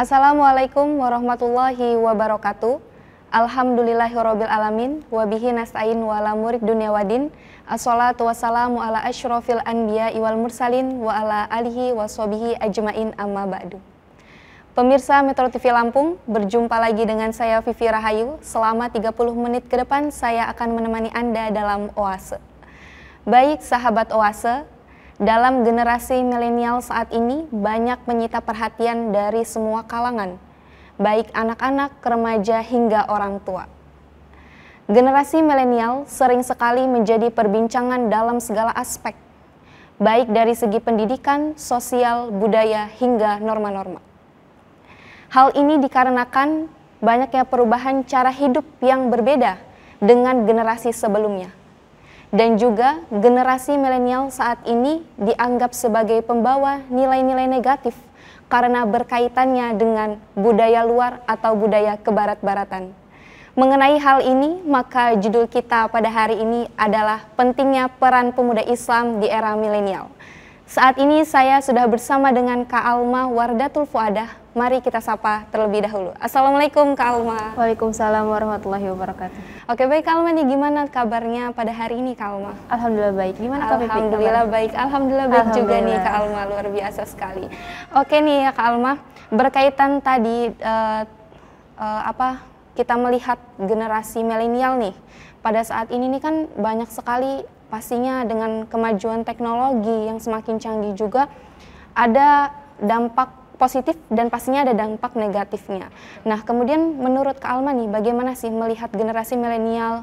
Assalamualaikum warahmatullahi wabarakatuh. Alhamdulillahirabbil alamin wa bihi nasta'in wa ala murid dunya wadin. Assalatu wassalamu ala asyrofil anbiya'i wal mursalin wa ala alihi washabihi ajmain amma ba'du. Pemirsa Metro TV Lampung, berjumpa lagi dengan saya Vivi Rahayu. Selama 30 menit ke depan saya akan menemani Anda dalam Oase. Baik sahabat Oase, dalam generasi milenial saat ini banyak menyita perhatian dari semua kalangan, baik anak-anak, remaja, hingga orang tua. Generasi milenial sering sekali menjadi perbincangan dalam segala aspek, baik dari segi pendidikan, sosial, budaya, hingga norma-norma. Hal ini dikarenakan banyaknya perubahan cara hidup yang berbeda dengan generasi sebelumnya. Dan juga generasi milenial saat ini dianggap sebagai pembawa nilai-nilai negatif karena berkaitannya dengan budaya luar atau budaya kebarat-baratan. Mengenai hal ini, maka judul kita pada hari ini adalah pentingnya peran pemuda Islam di era milenial. Saat ini saya sudah bersama dengan Kak Alma Wardatul Fuadah. Mari kita sapa terlebih dahulu. Assalamualaikum Kak Alma. Waalaikumsalam warahmatullahi wabarakatuh. Oke, baik Kak Alma nih, gimana kabarnya pada hari ini Kak Alma? Alhamdulillah baik. Gimana kabarnya? Alhamdulillah baik. Alhamdulillah baik juga nih Kak Alma, luar biasa sekali. Oke nih ya Kak Alma, berkaitan tadi kita melihat generasi milenial nih. Pada saat ini nih kan banyak sekali pastinya dengan kemajuan teknologi yang semakin canggih juga ada dampak positif dan pastinya ada dampak negatifnya. Nah, kemudian menurut Kak Alma nih, bagaimana sih melihat generasi milenial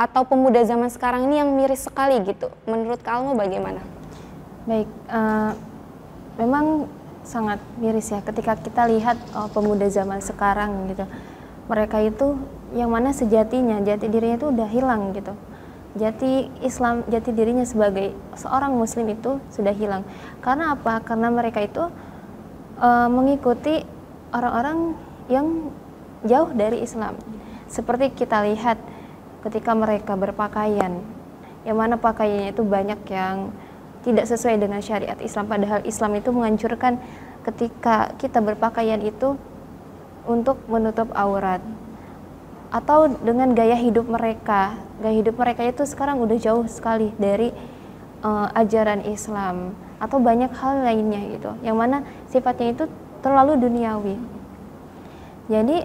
atau pemuda zaman sekarang ini yang miris sekali gitu? Menurut Kak Alma bagaimana? Baik, memang sangat miris ya ketika kita lihat pemuda zaman sekarang gitu. Mereka itu yang mana sejatinya jati dirinya itu udah hilang gitu. Jati Islam, jati dirinya sebagai seorang muslim itu sudah hilang. Karena apa? Karena mereka itu mengikuti orang-orang yang jauh dari Islam. Seperti kita lihat ketika mereka berpakaian, yang mana pakaiannya itu banyak yang tidak sesuai dengan syariat Islam. Padahal Islam itu menganjurkan ketika kita berpakaian itu untuk menutup aurat. Atau dengan gaya hidup mereka. Gaya hidup mereka itu sekarang udah jauh sekali dari ajaran Islam. Atau banyak hal lainnya gitu, yang mana sifatnya itu terlalu duniawi. Jadi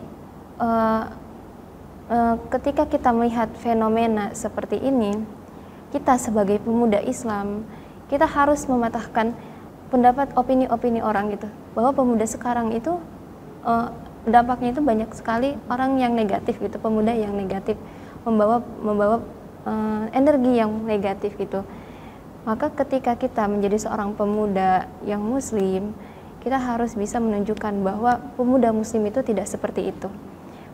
ketika kita melihat fenomena seperti ini, kita sebagai pemuda Islam, kita harus mematahkan pendapat opini-opini orang gitu, bahwa pemuda sekarang itu dampaknya itu banyak sekali orang yang negatif gitu, pemuda yang negatif, membawa energi yang negatif gitu. Maka ketika kita menjadi seorang pemuda yang muslim, kita harus bisa menunjukkan bahwa pemuda muslim itu tidak seperti itu.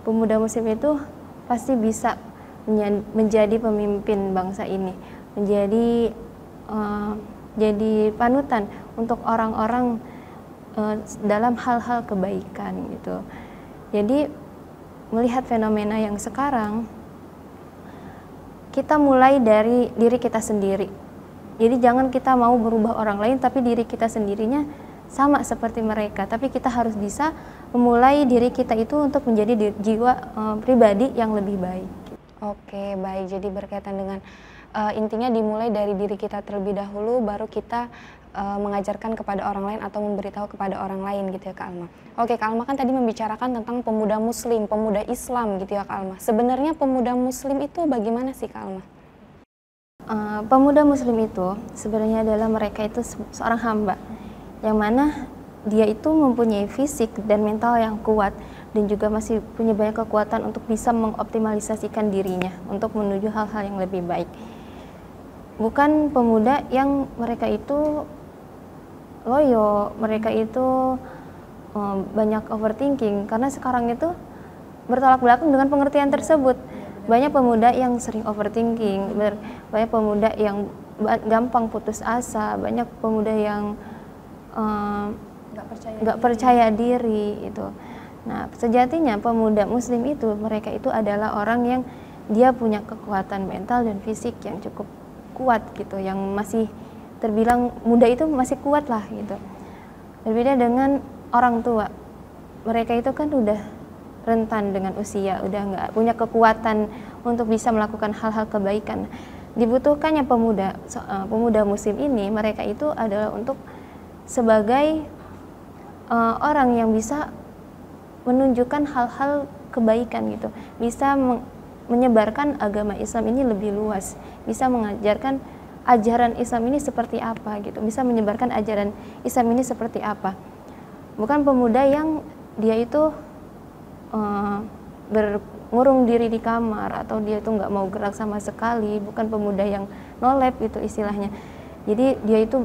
Pemuda muslim itu pasti bisa menjadi pemimpin bangsa ini, jadi panutan untuk orang-orang dalam hal-hal kebaikan gitu. Jadi melihat fenomena yang sekarang, kita mulai dari diri kita sendiri. Jadi jangan kita mau berubah orang lain, tapi diri kita sendirinya sama seperti mereka. Tapi kita harus bisa memulai diri kita itu untuk menjadi jiwa pribadi yang lebih baik. Oke, baik. Jadi berkaitan dengan intinya dimulai dari diri kita terlebih dahulu, baru kita mengajarkan kepada orang lain atau memberitahu kepada orang lain gitu ya Kak Alma. Oke, Kak Alma kan tadi membicarakan tentang pemuda muslim, pemuda Islam gitu ya Kak Alma. Sebenarnya pemuda muslim itu bagaimana sih Kak Alma? Pemuda muslim itu sebenarnya adalah mereka itu seorang hamba, yang mana dia itu mempunyai fisik dan mental yang kuat, dan juga masih punya banyak kekuatan untuk bisa mengoptimalisasikan dirinya untuk menuju hal-hal yang lebih baik. Bukan pemuda yang mereka itu loyo, mereka itu banyak overthinking, karena sekarang itu bertolak belakang dengan pengertian tersebut. Banyak pemuda yang sering overthinking, banyak pemuda yang gampang putus asa, banyak pemuda yang nggak percaya diri itu. Nah, sejatinya pemuda muslim itu mereka itu adalah orang yang dia punya kekuatan mental dan fisik yang cukup kuat gitu, yang masih terbilang muda itu masih kuat lah gitu. Berbeda dengan orang tua. mereka itu kan udah rentan dengan usia, udah nggak punya kekuatan untuk bisa melakukan hal-hal kebaikan. Dibutuhkannya pemuda muslim ini, mereka itu adalah untuk sebagai orang yang bisa menunjukkan hal-hal kebaikan gitu, bisa menyebarkan agama Islam ini lebih luas, bisa mengajarkan ajaran Islam ini seperti apa gitu, bisa menyebarkan ajaran Islam ini seperti apa. Bukan pemuda yang dia itu berngurung diri di kamar atau dia itu nggak mau gerak sama sekali, bukan pemuda yang nolep itu istilahnya. Jadi dia itu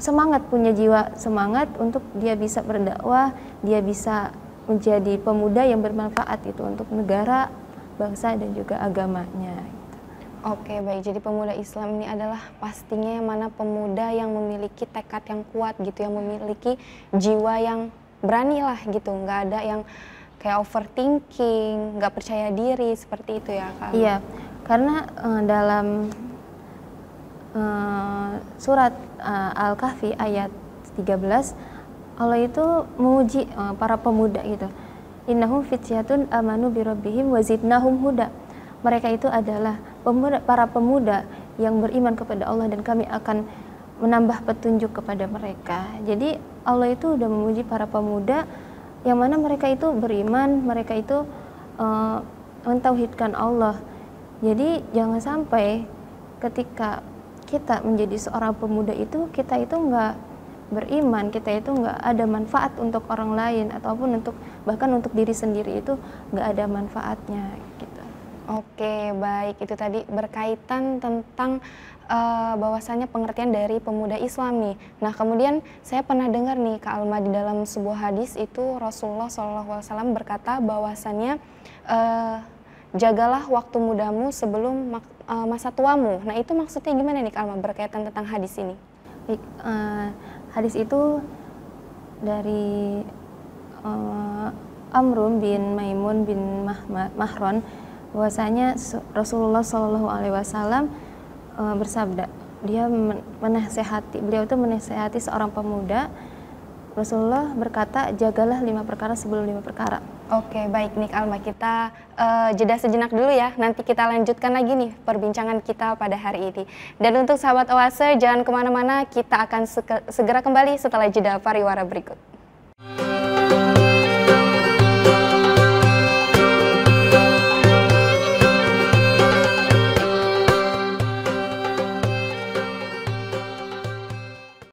semangat, punya jiwa semangat untuk dia bisa berdakwah, dia bisa menjadi pemuda yang bermanfaat itu untuk negara, bangsa dan juga agamanya. Oke, baik. Jadi pemuda Islam ini adalah pastinya yang mana pemuda yang memiliki tekad yang kuat gitu, yang memiliki jiwa yang berani lah gitu, nggak ada yang kayak overthinking, nggak percaya diri seperti itu ya Kak. Iya, karena dalam surat Al-Kahfi ayat 13 Allah itu memuji para pemuda gitu. Innahum fityatun amanu bi rabbihim wa zidnahum huda. Mereka itu adalah para pemuda yang beriman kepada Allah dan kami akan menambah petunjuk kepada mereka. Jadi Allah itu udah memuji para pemuda yang mana mereka itu beriman, mereka itu mentauhidkan Allah. Jadi jangan sampai ketika kita menjadi seorang pemuda itu, kita itu nggak beriman, kita itu nggak ada manfaat untuk orang lain ataupun untuk bahkan untuk diri sendiri itu nggak ada manfaatnya gitu. Oke, baik. Itu tadi berkaitan tentang bahwasannya pengertian dari pemuda Islam nih. Nah, kemudian saya pernah dengar nih Kak Alma, di dalam sebuah hadis itu Rasulullah SAW berkata bahwasannya jagalah waktu mudamu sebelum masa tuamu. Nah, itu maksudnya gimana nih Kak Alma berkaitan tentang hadis ini? Baik, hadis itu dari Amr bin Maimun bin Mahrun, bahwasanya Rasulullah SAW bersabda, dia menasehati, beliau itu menasehati seorang pemuda. Rasulullah berkata, jagalah 5 perkara sebelum 5 perkara. Oke, baik nih Alma, kita jeda sejenak dulu ya, nanti kita lanjutkan lagi nih perbincangan kita pada hari ini. Dan untuk sahabat Oase, jangan kemana-mana, kita akan segera kembali setelah jeda pariwara berikut.